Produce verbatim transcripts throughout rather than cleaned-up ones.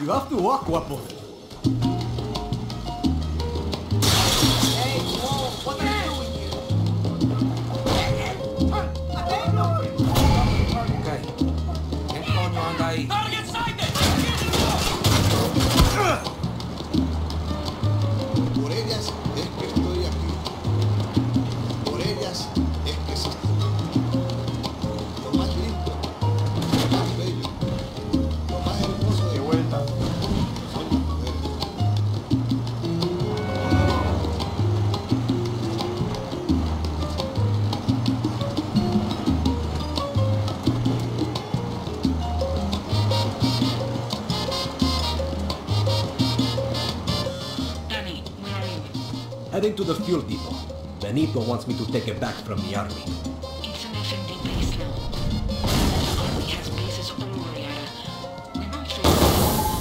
You have to walk, Wapo. Hey, whoa, what are you doing here? Okay. Get on one guy. Gotta get inside there! Por ellas es que estoy aquí. Por ellas es que existo. Heading to the fuel depot. Benito wants me to take it back from the army. It's an F M D base now. The army has bases all over the area. We're not sure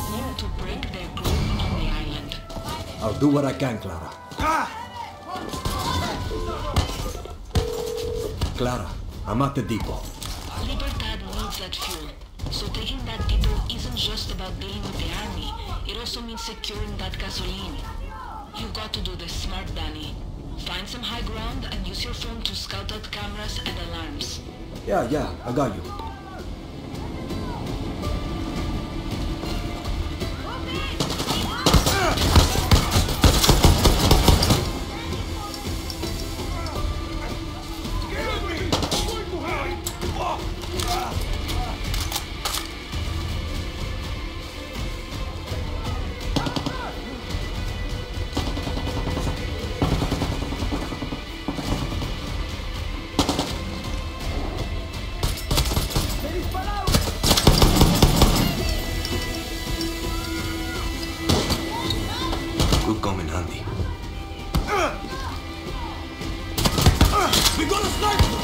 where to break their group on the island. I'll do what I can, Clara. Ah! Clara, I'm at the depot. Libertad needs that fuel. So taking that depot isn't just about dealing with the army. It also means securing that gasoline. You've got to do this smart, Danny. Find some high ground and use your phone to scout out cameras and alarms. Yeah, yeah, I got you. We're gonna snipe!